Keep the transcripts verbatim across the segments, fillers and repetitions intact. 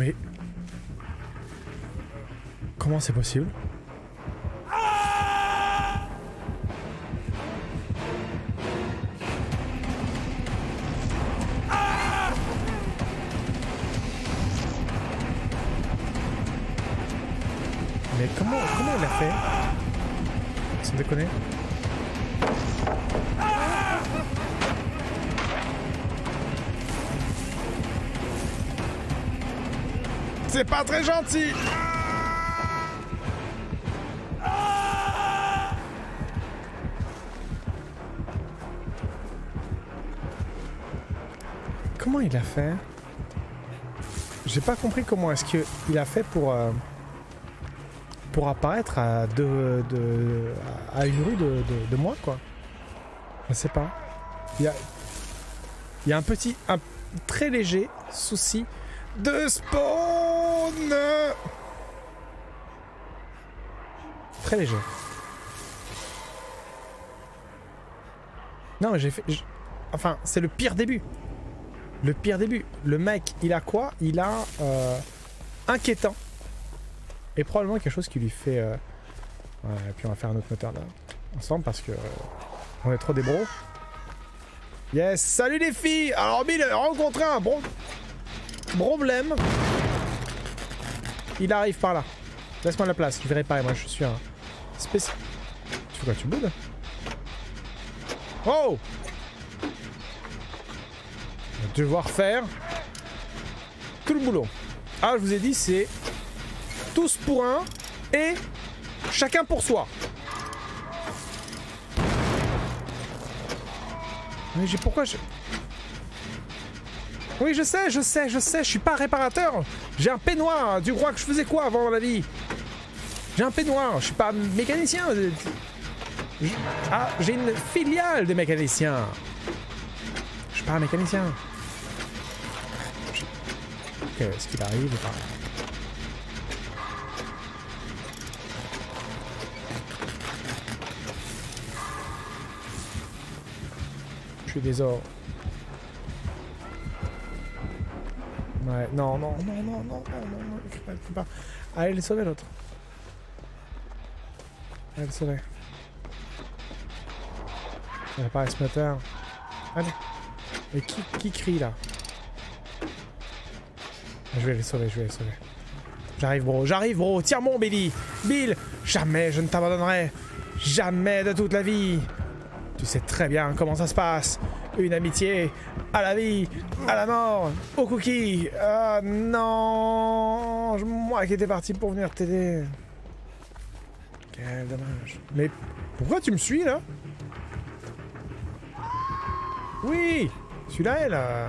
mais... Comment c'est possible? Mais comment, comment il a fait? Sans déconner. C'est pas très gentil. Comment il a fait? J'ai pas compris comment est-ce qu'il a fait pour... Euh... pour apparaître à, de, de, à une rue de, de, de moi, quoi. Je sais pas. Il y a, il y a un petit, un très léger souci de spawn. Très léger. Non, j'ai fait... Enfin, c'est le pire début. Le pire début. Le mec, il a quoi? Il a... Euh, inquiétant. Et probablement quelque chose qui lui fait... Euh... Ouais, et puis on va faire un autre moteur là, ensemble, parce que... Euh, on est trop des bros. Yes, salut les filles. Alors Bill a rencontré un bro... problème. Il arrive par là. Laisse-moi la place, je vais réparer, moi je suis un... spécial... Tu fais quoi, tu boudes? Oh, on va devoir faire... tout le boulot. Ah, je vous ai dit, c'est... tous pour un et chacun pour soi. Mais j'ai pourquoi je... Oui, je sais, je sais, je sais, je suis pas réparateur. J'ai un peignoir hein, du roi que je faisais quoi avant dans la vie. J'ai un peignoir, je suis pas mécanicien. Ah, j'ai une filiale des mécaniciens. Je suis pas un mécanicien. Ok, est-ce qu'il arrive ou pas? Je suis désordre. Ouais, non, non, non, non, non, non, non, il faut pas, il faut pas. Allez le sauver l'autre. Allez le sauver. Il apparaît ce moteur. Allez. Mais qui, qui crie là? Je vais les sauver, je vais les sauver. J'arrive bro, j'arrive bro, tire mon Billy. Bill, jamais je ne t'abandonnerai. Jamais de toute la vie. Tu sais très bien comment ça se passe. Une amitié à la vie, à la mort, au cookie. Ah non, moi qui étais parti pour venir t'aider. Quel dommage. Mais pourquoi tu me suis là? Oui, celui-là est là.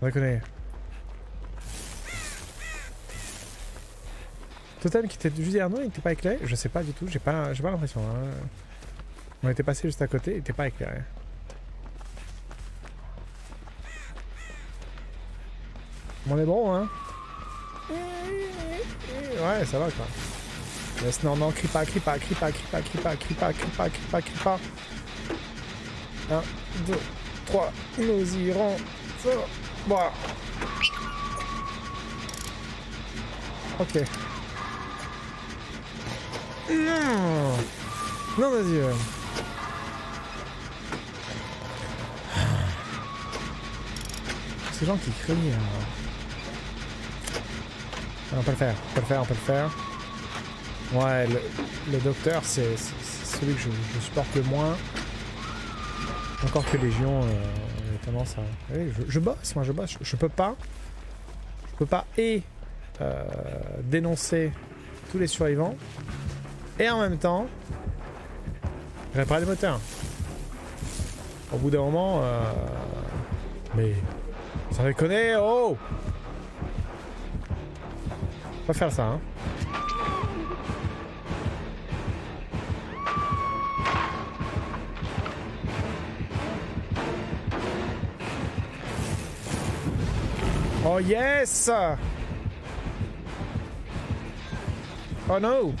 Reconnais. Totem qui était juste derrière nous, il n'était pas éclairé? Je sais pas du tout, j'ai pas, j'ai pas l'impression. Hein. On était passé juste à côté, il n'était pas éclairé. On est bon, hein? Ouais, ça va quoi. Yes, non, non, crie pas, crie pas, crie pas, crie pas, crie pas, crie pas, crie pas, crie pas, crie pas. un, deux, trois, nous irons. Voilà. Ok. Non, non, vas-y. Euh... Ces gens qui crient. Euh... On peut le faire, on peut le faire, on peut le faire. Ouais, le, le docteur, c'est celui que je, je supporte le moins. Encore que Légion, euh, on a tendance à... Allez, je, je bosse, moi je bosse. Je, je peux pas. Je peux pas et euh, dénoncer tous les survivants. Et en même temps, réparer les moteurs. Au bout d'un moment, euh... mais ça déconne, oh! Pas faire ça, hein. Oh yes! Oh no!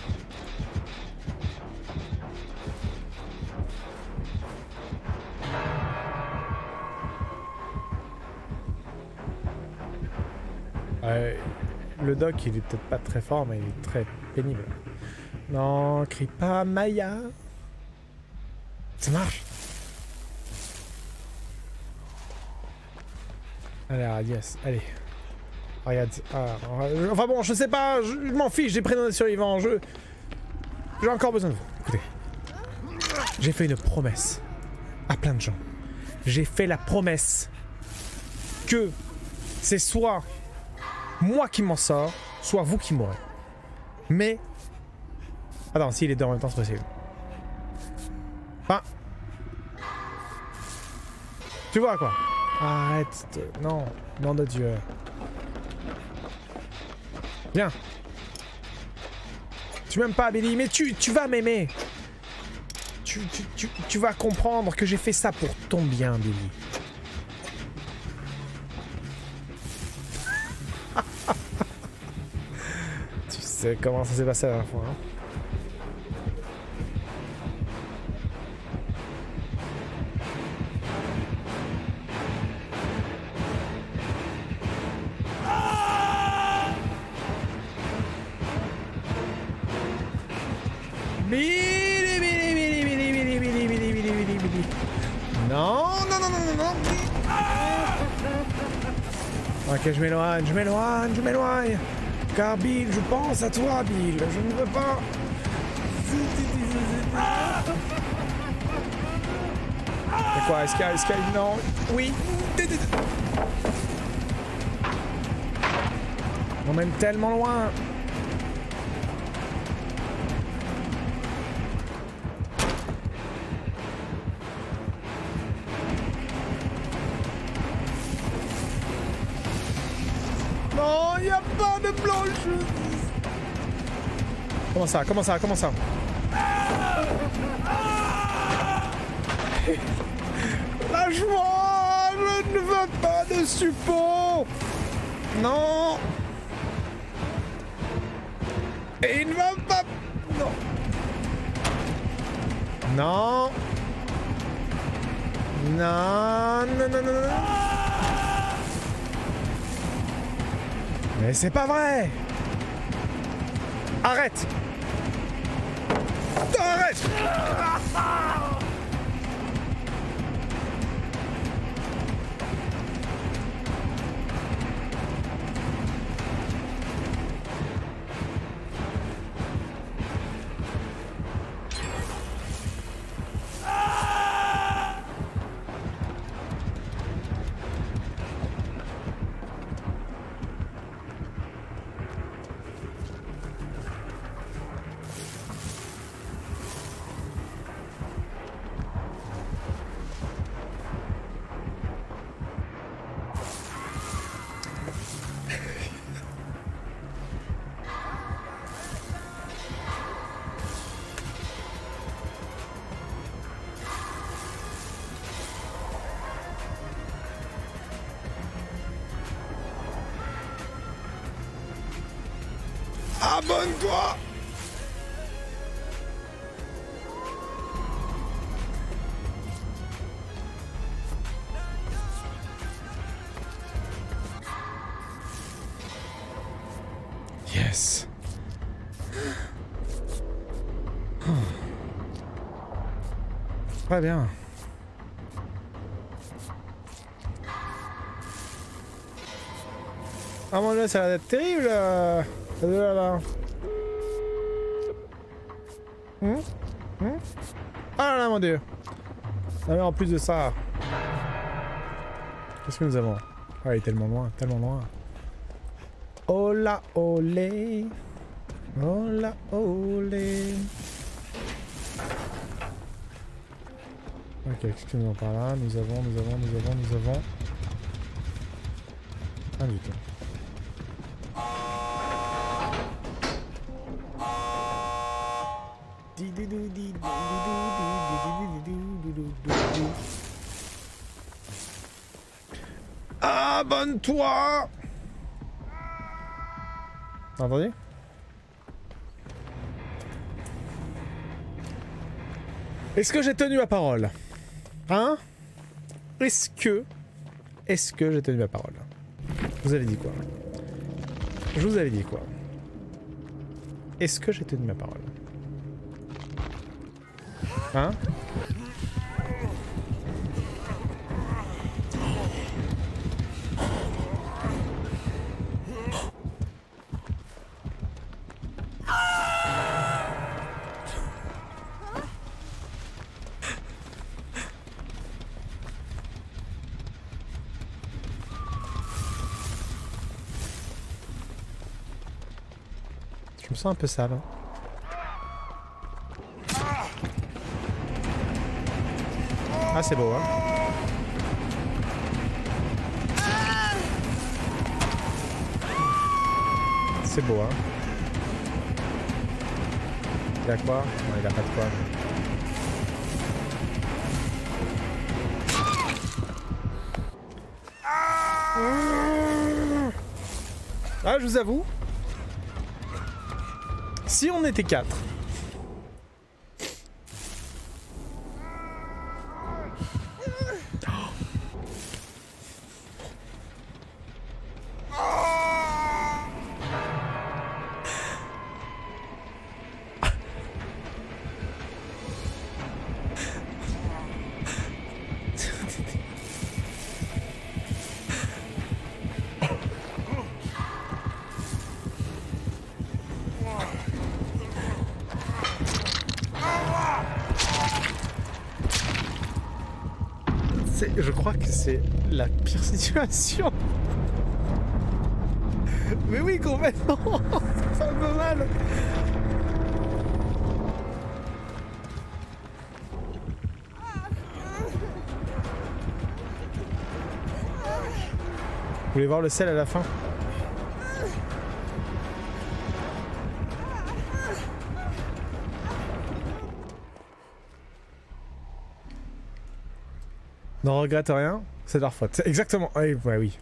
Euh, le doc, il est peut-être pas très fort, mais il est très pénible. Non, crie pas Maya. Ça marche. Allez, Radias, allez. Regarde. Ah, enfin bon, je sais pas, je, je m'en fiche, j'ai pris des survivants, je... J'ai encore besoin de vous. Écoutez. J'ai fait une promesse à plein de gens. J'ai fait la promesse que c'est soit moi qui m'en sors, soit vous qui mourrez. Mais... Attends, si les deux en même temps, c'est possible. Enfin... Tu vois quoi? Arrête de... Non, nom de Dieu. Viens. Tu m'aimes pas, Billy, mais tu, tu vas m'aimer. Tu, tu, tu, tu vas comprendre que j'ai fait ça pour ton bien, Billy. Tu sais comment ça s'est passé à la fois, hein? Je m'éloigne, je m'éloigne, je m'éloigne. Car Bill, je pense à toi, Bill. Je ne veux pas. C'est quoi, est-ce qu'il y a, est-ce qu'il y a... Non. Oui. On m'aime tellement loin. Comment ça, comment ça, comment ça? Lâche-moi! Je ne veux pas de suppôt! Non! Et il ne va pas... Non! Non! Non, non, non, non, non. Mais c'est pas vrai! Arrête! Arrête! Abonne-toi! Yes. Oh. Très bien. Ah mon dieu, ça a l'air d'être terrible! Là-bas. Mmh. Mmh. Ah là là, mon dieu. Ah, mais en plus de ça, qu'est-ce que nous avons? Ah, il est tellement loin, tellement loin. Oh là, olé. Oh là, olé. Ok, excusez-moi par là. Nous avons, nous avons, nous avons, nous avons. Ah, du tout. Abonne-toi! Entendu? Est-ce que j'ai tenu ma parole? Hein? Est-ce que... Est-ce que j'ai tenu ma parole? Vous avez dit quoi? Je vous avais dit quoi. Est-ce que j'ai tenu ma parole? Hein? Je me sens un peu sale. Ah, c'est beau, hein. C'est beau, hein. Il a quoi? Non, il a pas de quoi. Ah, je vous avoue. Si on était quatre. Je crois que c'est la pire situation. Mais oui, complètement. C'est un peu mal. Vous voulez voir le sel à la fin? N'en regrette rien, c'est de leur faute. Exactement. Oui, ouais, oui.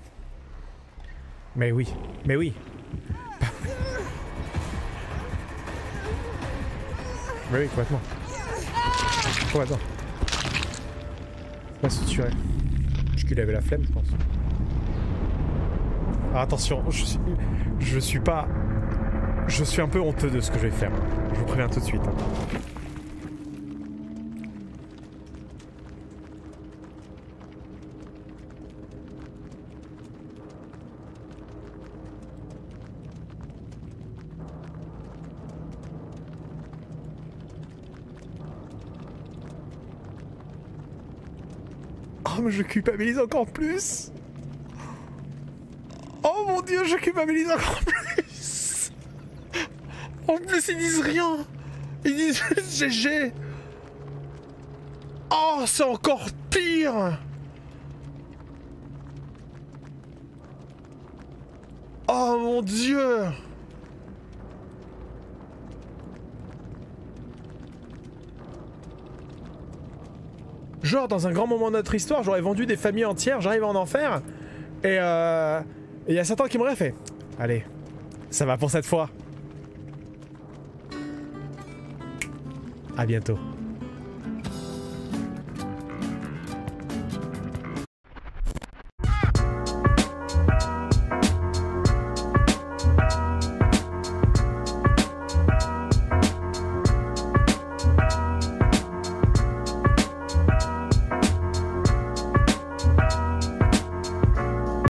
Mais oui. Mais oui. Mais oui, complètement. Complètement. Faut pas se tuer. Parce qu'il avait la flemme, je pense. Alors attention, je suis, je suis pas... Je suis un peu honteux de ce que je vais faire. Je vous préviens tout de suite. Hein. Je culpabilise encore plus. Oh mon dieu, je culpabilise encore plus. En plus, ils disent rien. Ils disent juste G G. Oh, c'est encore pire. Oh mon dieu. Genre, dans un grand moment de notre histoire, j'aurais vendu des familles entières, j'arrive en enfer, et euh, il y a Satan qui m'aurait fait. Allez, ça va pour cette fois. À bientôt.